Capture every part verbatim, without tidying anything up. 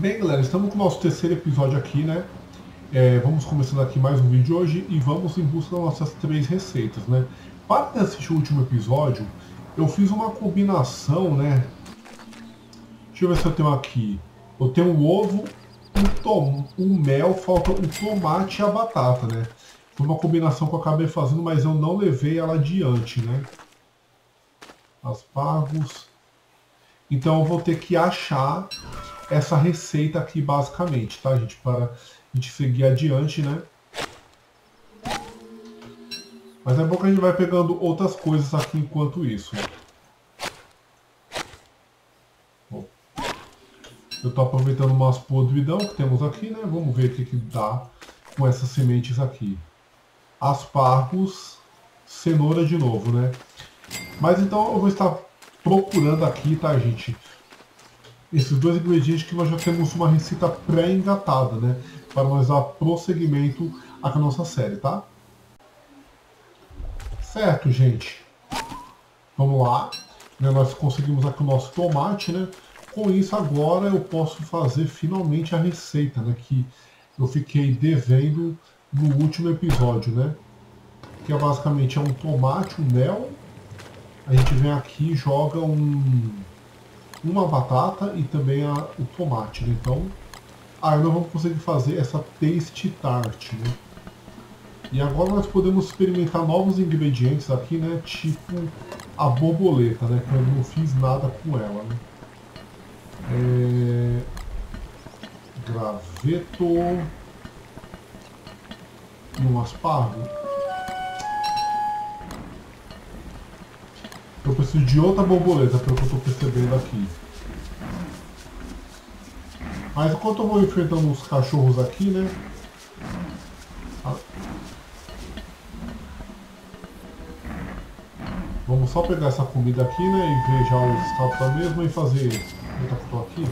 Bem, galera, estamos com o nosso terceiro episódio aqui, né? É, vamos começando aqui mais um vídeo hoje e vamos em busca das nossas três receitas, né? Para assistir o último episódio, eu fiz uma combinação, né? Deixa eu ver se eu tenho aqui. Eu tenho um ovo, um, tom, um mel, falta o tomate e a batata, né? Foi uma combinação que eu acabei fazendo, mas eu não levei ela adiante, né? Aspargos. Então eu vou ter que achar essa receita aqui basicamente, tá, gente? Para a gente seguir adiante, né? Mas é bom que a gente vai pegando outras coisas aqui enquanto isso. Bom, eu tô aproveitando umas podridão que temos aqui, né? Vamos ver o que que dá com essas sementes aqui. Aspargos, cenoura de novo, né? Mas então eu vou estar procurando aqui, tá, gente? Esses dois ingredientes que nós já temos uma receita pré-engatada, né? Para nós dar prosseguimento aqui na nossa série, tá? Certo, gente. Vamos lá. Nós conseguimos aqui o nosso tomate, né? Com isso, agora eu posso fazer finalmente a receita, né? Que eu fiquei devendo no último episódio, né? Que é basicamente é um tomate, um mel. A gente vem aqui e joga um... uma batata e também a, o tomate, né? Então, aí nós vamos conseguir fazer essa Tasty Tart, né? E agora nós podemos experimentar novos ingredientes aqui, né? Tipo a borboleta, né? Que eu não fiz nada com ela, né? É... graveto... e um aspargo. Eu preciso de outra borboleta, pelo que eu estou percebendo aqui. Mas enquanto eu vou enfrentando os cachorros aqui, né? Vamos só pegar essa comida aqui, né? E ver já o estado da mesma e fazer... eita, que estou aqui.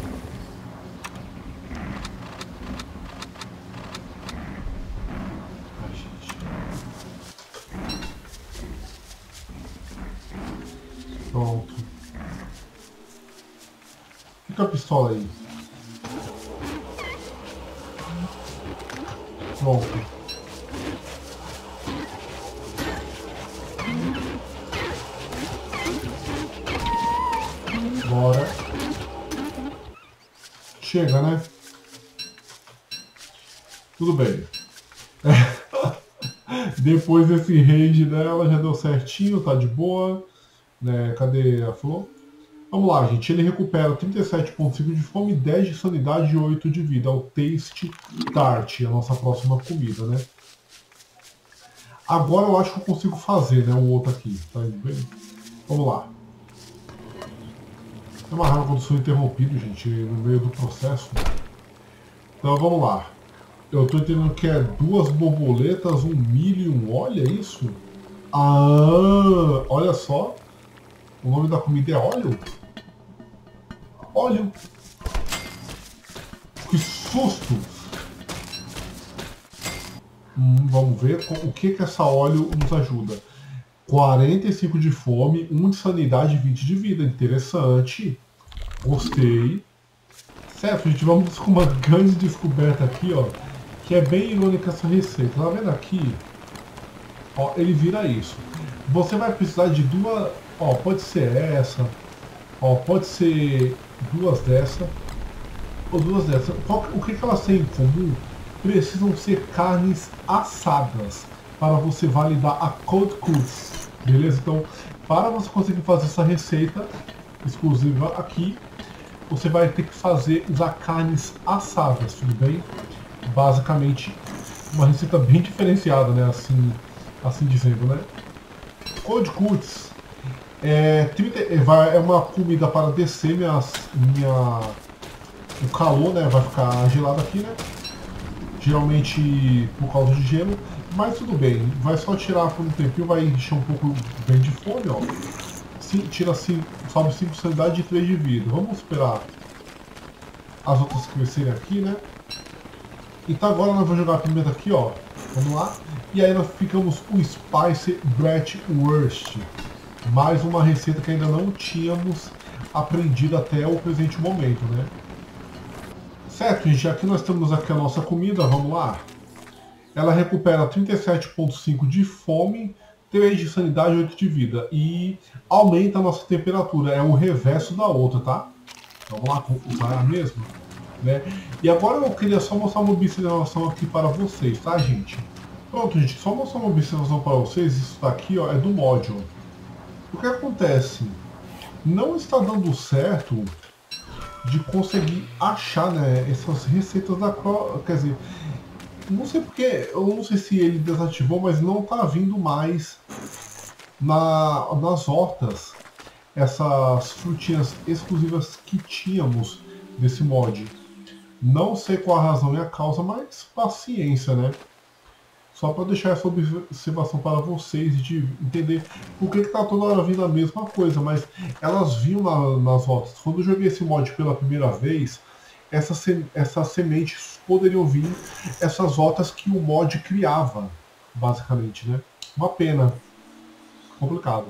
Pronto. Fica a pistola aí. Pronto. Bora. Chega, né? Tudo bem. Depois desse raid dela já deu certinho, tá de boa. Né, cadê a flor? Vamos lá, gente. Ele recupera trinta e sete ponto cinco de fome, dez de sanidade e oito de vida. É o Tasty Tart, a nossa próxima comida, né? Agora eu acho que eu consigo fazer, né? O outro aqui. Tá indo bem? Vamos lá. É uma raiva quando sou interrompido, gente, no meio do processo. Então vamos lá. Eu tô entendendo que é duas borboletas, um milho e um óleo, é isso? Ah, olha só. O nome da comida é óleo? Óleo! Que susto! Hum, vamos ver o que que essa óleo nos ajuda. quarenta e cinco de fome, um de sanidade e vinte de vida. Interessante. Gostei. Certo, gente, vamos com uma grande descoberta aqui, ó. Que é bem irônica essa receita. Tá vendo aqui? Ó, ele vira isso. Você vai precisar de duas... ó, pode ser essa, ó, pode ser duas dessa, ou duas dessa. O que que elas têm em comum? Precisam ser carnes assadas para você validar a Coldcuts, beleza? Então, para você conseguir fazer essa receita exclusiva aqui, você vai ter que fazer usar carnes assadas, tudo bem? Basicamente, uma receita bem diferenciada, né? Assim, assim dizendo, né? Coldcuts. É, trinta, é uma comida para descer minha, minha, o calor, né? Vai ficar gelado aqui, né? Geralmente por causa de gelo. Mas tudo bem, vai só tirar por um tempinho, vai encher um pouco bem de fome, ó. Sim, tira assim, sobe cinco de sanidade e três de vida. Vamos esperar as outras crescerem aqui, né? Então agora nós vamos jogar a pimenta aqui, ó. Vamos lá. E aí nós ficamos com o Spiced Bratwurst. Mais uma receita que ainda não tínhamos aprendido até o presente momento, né? Certo, já que nós temos aqui a nossa comida, vamos lá. Ela recupera trinta e sete vírgula cinco de fome, três de sanidade, oito de vida. E aumenta a nossa temperatura. É um reverso da outra, tá? Então vamos lá, usar a mesma, né? E agora eu queria só mostrar uma observação aqui para vocês, tá, gente? Pronto, gente, só mostrar uma observação para vocês. Isso daqui, ó, é do mod. O que acontece? Não está dando certo de conseguir achar, né, essas receitas da Cro... Quer dizer, não sei porque, eu não sei se ele desativou, mas não tá vindo mais na, nas hortas essas frutinhas exclusivas que tínhamos desse mod. Não sei qual a razão e a causa, mas paciência, né? Só para deixar essa observação para vocês, de entender por que está toda hora vindo a mesma coisa, mas elas vinham na, nas hortas. Quando eu joguei esse mod pela primeira vez, essas, essas sementes poderiam vir essas hortas que o mod criava, basicamente, né? Uma pena. Complicado.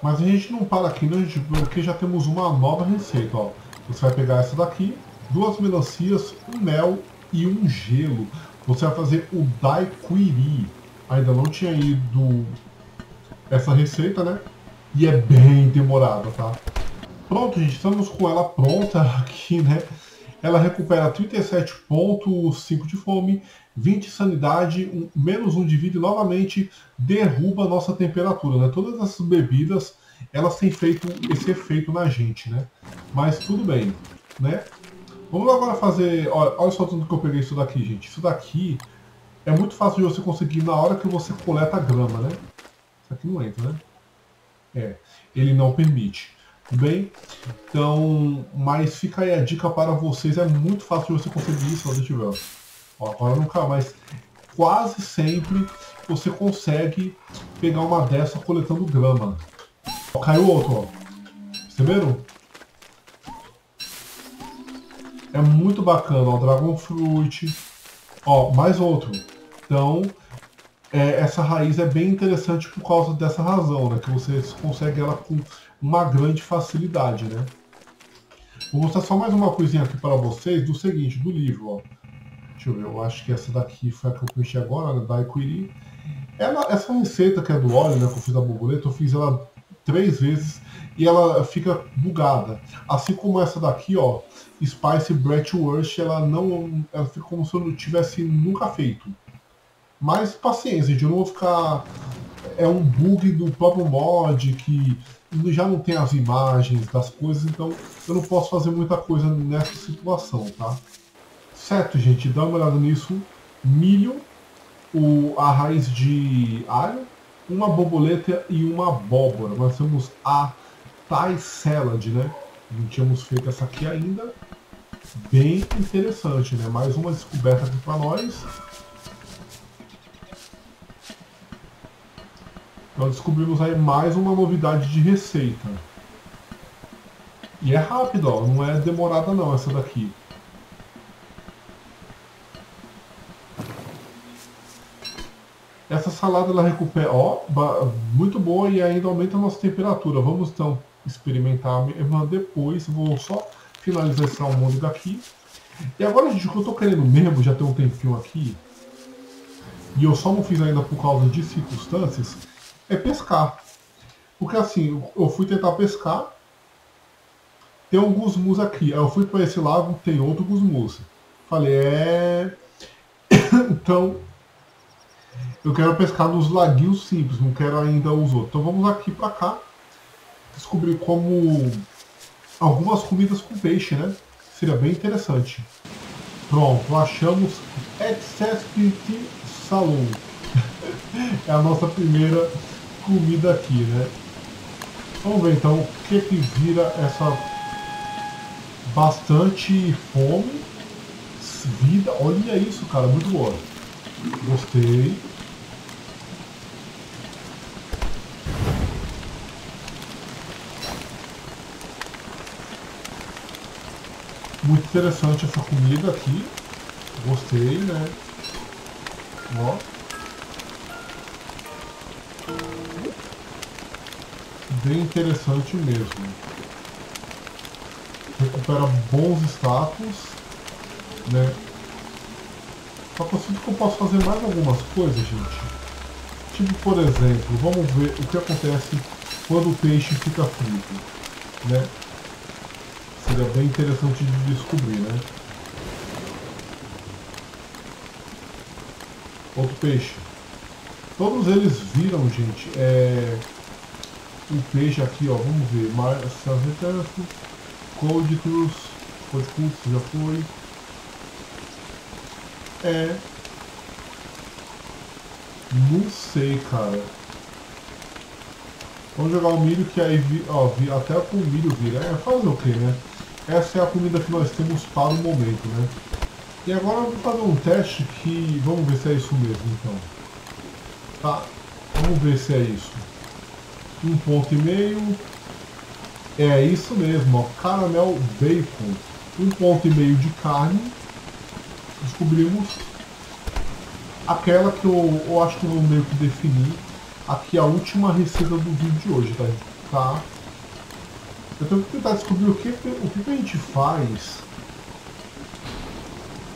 Mas a gente não para aqui, né, porque já temos uma nova receita, ó. Você vai pegar essa daqui, duas melancias, um mel e um gelo. Você vai fazer o Daiquiri. Ainda não tinha ido essa receita, né? E é bem demorada, tá? Pronto, gente. Estamos com ela pronta aqui, né? Ela recupera trinta e sete vírgula cinco de fome, vinte de sanidade, um, menos um de vida e novamente derruba a nossa temperatura, né? Todas essas bebidas, elas têm feito esse efeito na gente, né? Mas tudo bem, né? Vamos agora fazer... Olha, olha só tudo que eu peguei isso daqui, gente. Isso daqui é muito fácil de você conseguir na hora que você coleta a grama, né? Isso aqui não entra, né? É, ele não permite. Tudo bem? Então, mas fica aí a dica para vocês. É muito fácil de você conseguir isso, se você tiver. Ó, agora não cai, mas quase sempre você consegue pegar uma dessa coletando grama. Ó, caiu outro, ó. Perceberam? É muito bacana, ó, Dragon Fruit, ó, mais outro. Então, é, essa raiz é bem interessante por causa dessa razão, né? Que você consegue ela com uma grande facilidade, né? Vou mostrar só mais uma coisinha aqui para vocês do seguinte, do livro, ó. Deixa eu ver, eu acho que essa daqui foi a que eu preenchi agora, né? Daiquiri. Ela, essa receita que é do óleo, né? Que eu fiz da borboleta, eu fiz ela três vezes e ela fica bugada. Assim como essa daqui, ó, Spiced Bratwurst, ela não, ela fica como se eu não tivesse nunca feito. Mas paciência, gente, eu não vou ficar... É um bug do próprio mod que já não tem as imagens das coisas, então eu não posso fazer muita coisa nessa situação, tá? Certo, gente, dá uma olhada nisso. Milho, o, a raiz de alho, uma borboleta e uma abóbora. Nós temos a Thai Salad, né? Não tínhamos feito essa aqui ainda. Bem interessante, né? Mais uma descoberta aqui para nós. Nós descobrimos aí mais uma novidade de receita. E é rápido, ó. Não é demorada não essa daqui. Essa salada ela recupera, ó, muito boa e ainda aumenta a nossa temperatura. Vamos então experimentar depois. Vou só finalizar esse almôndega aqui. E agora, gente, o que eu tô querendo mesmo, já tem um tempinho aqui, e eu só não fiz ainda por causa de circunstâncias, é pescar. Porque assim, eu fui tentar pescar, tem um gusmus aqui. Aí eu fui para esse lago, tem outro gusmus. Falei, é... então... eu quero pescar nos laguinhos simples, não quero ainda os outros. Então vamos aqui pra cá, descobrir como algumas comidas com peixe, né? Seria bem interessante. Pronto, achamos Et Cespite Salo. É a nossa primeira comida aqui, né? Vamos ver então o que que vira essa bastante fome, vida. Olha isso, cara, muito boa. Gostei. Muito interessante essa comida aqui. Gostei, né? Ó. Bem interessante mesmo. Recupera bons status. né? Só que eu sinto que eu posso fazer mais algumas coisas, gente. Tipo, por exemplo, vamos ver o que acontece quando o peixe fica frito, né? Seria bem interessante de descobrir, né? Outro peixe. Todos eles viram, gente, é... um peixe aqui, ó, vamos ver. Coldcuts, Coldcuts já foi. É... Não sei, cara. Vamos jogar o milho, que aí, vi... ó, vi... até com o milho vira. É, fazer o que, né? Essa é a comida que nós temos para o momento, né? E agora eu vou fazer um teste que... Vamos ver se é isso mesmo, então. Tá? Vamos ver se é isso. Um ponto e meio. É isso mesmo, ó. Caramel Bacon. Um ponto e meio de carne. Descobrimos. Aquela que eu, eu acho que eu vou meio que definir. Aqui é a última receita do vídeo de hoje, tá? Tá? Eu tenho que tentar descobrir o que, o que a gente faz...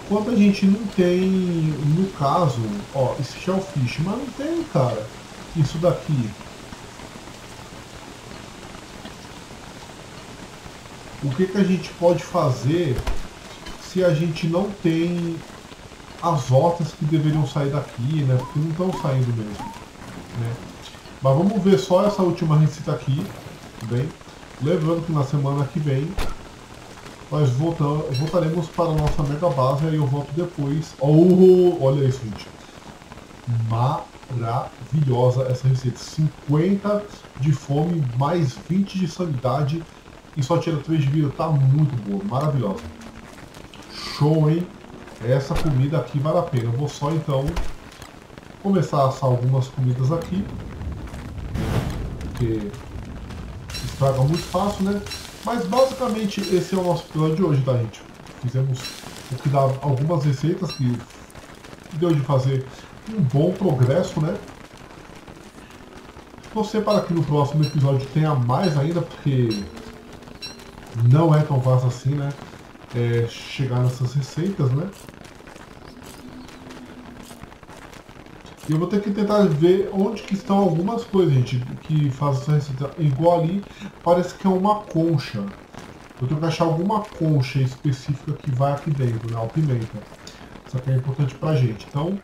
Quando a gente não tem, no caso, ó, esse shellfish, mas não tem, cara, isso daqui. O que que a gente pode fazer se a gente não tem as hortas que deveriam sair daqui, né, porque não estão saindo mesmo, né. Mas vamos ver só essa última receita aqui, bem, lembrando que na semana que vem... Nós voltamos, voltaremos para a nossa mega base e eu volto depois. Oh, olha isso, gente. Maravilhosa essa receita. cinquenta de fome, mais vinte de sanidade e só tira três de vida. Tá muito boa, maravilhosa. Show, hein? Essa comida aqui vale a pena. Eu vou só, então, começar a assar algumas comidas aqui. Porque estraga muito fácil, né? Mas basicamente esse é o nosso episódio de hoje, tá, gente? Fizemos o que dá algumas receitas que deu de fazer um bom progresso, né? Torcer para que no próximo episódio tenha mais ainda, porque não é tão fácil assim, né? É chegar nessas receitas, né? E eu vou ter que tentar ver onde que estão algumas coisas, gente, que fazem essa receita. Igual ali, parece que é uma concha. Eu tenho que achar alguma concha específica que vai aqui dentro, né? O pimenta. Isso aqui é importante pra gente. Então,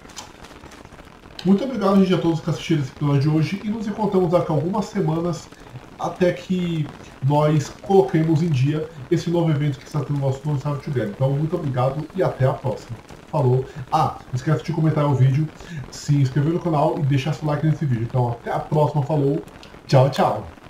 muito obrigado, gente, a todos que assistiram esse episódio de hoje. E nos encontramos daqui a algumas semanas, até que nós coloquemos em dia esse novo evento que está tendo no nosso lançamento together. Então, muito obrigado e até a próxima. Falou. Ah, não esquece de comentar o vídeo, se inscrever no canal e deixar seu like nesse vídeo. Então até a próxima, falou, tchau, tchau.